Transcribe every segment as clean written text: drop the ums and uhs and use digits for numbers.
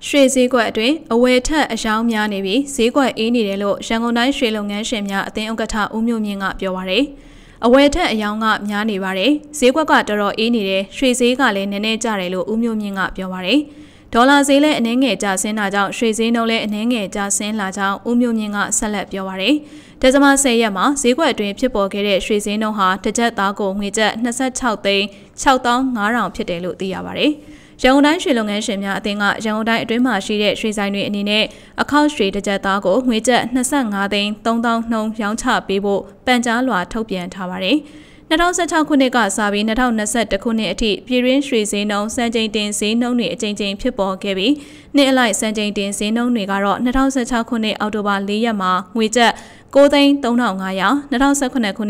Sri Zigua Dway, away ter a sham yanibi, Zigua inidelo, Shangonai Sri Longan Shemya, then Ugata umyuming up your worry. Away ter a young up yani worry, Zigua Gataro inide, Sri Zigale Nene Jarelo umyuming up your worry. Tola Zile Nenge Jasin Lajao, Sri Zinole Nenge Jasin Lajao, umyuming up Salep your worry. Tazama say Yama, Zigua Dway Pipo Gere, Sri Zinoha, Tajet Dago, Mija, Nasa Chaute, Chautong, Narang Pitelu, Diawari. ရန်ကုန်တိုင်းရွှေလုပ်ငန်းရှင်များအသင်းကရန်ကုန်တိုင်းအတွင်းမှရှိတဲ့ရွှေဆိုင်တွေအနေနဲ့အခောက်ရွှေတစ်ကျပ်သားကိုငွေကျပ် 2016 ခုနှစ်ကစပြီး 2021 ခုနှစ်အထိ ပြည်တွင်း ရွှေဈေးနှုန်း စံချိန်တင် ဈေးနှုန်းတွေ အကြိမ်ကြိမ် ဖြစ်ပေါ်ခဲ့ပြီး နှစ်အလိုက် စံချိန်တင် ဈေးနှုန်းတွေကတော့ 2016 ခုနှစ် အောက်တိုဘာ 4 ရက်မှာ ငွေကျပ် 9,3500 2017 ခု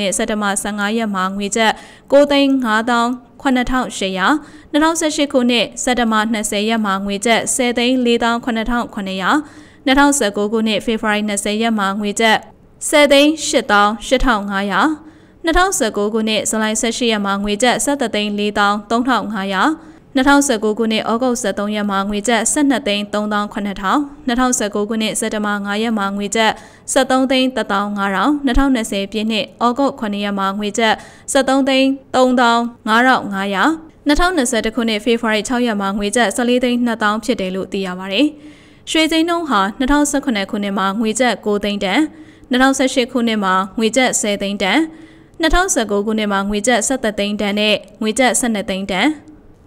နှစ် စက်တဘာ 15 ရက်မှာ ငွေကျပ် 9,5800 2018 ခုနှစ် စက်တဘာ 20 ရက်မှာ ငွေကျပ် 10,4800 2019 ခုနှစ် ဖေဖော်ဝါရီ 20 ရက်မှာ ငွေကျပ် 10,8500 2019 ခုနှစ် ဇူလိုင် 18 ရက်မှာ ငွေကျပ် 17,43,500 2019 ခုနှစ် ဩဂုတ် 13 ရက်မှာ ငွေကျပ် 12,3800 2019 ခုနှစ် စက်တဘာ 5 ရက်မှာ ငွေကျပ် 13,1500 2020 ပြည့်နှစ် ဩဂုတ် 9 ရက်မှာ ငွေကျပ် 13,3500 2021 ခုနှစ် ဖေဖော်ဝါရီ 6 ရက်မှာ ငွေကျပ် 14,2000 ဖြစ်တယ်လို့ သိရပါတယ် ရွှေဈေးနှုန်းဟာ 2019 ခုနှစ်မှာ ငွေကျပ် 9,000 တန် 2018 ခုနှစ်မှာ ငွေကျပ် 10,000 တန် 2019 ခုနှစ်မှာ ငွေကျပ် 17,000 တန် နဲ့ ငွေကျပ် 12,000 တန်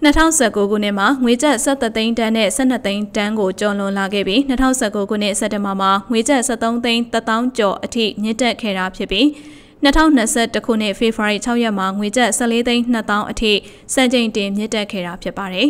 2019 ခုနှစ်မှာ ငွေကျပ် 17,000 တန် နဲ့ 12,000 တန်ကို ကျော်လွန်လာခဲ့ပြီး 2019 ခုနှစ် စက်တဘာမှာ ငွေကျပ် 13,100,000 ကျော်အထိ မြင့်တက်ခဲ့တာဖြစ်ပြီး 2021 ခုနှစ် ဖေဖော်ဝါရီ 6 ရက်မှာ ငွေကျပ် 14,200,000 အထိ စံချိန်တင် မြင့်တက်ခဲ့တာဖြစ်ပါတယ်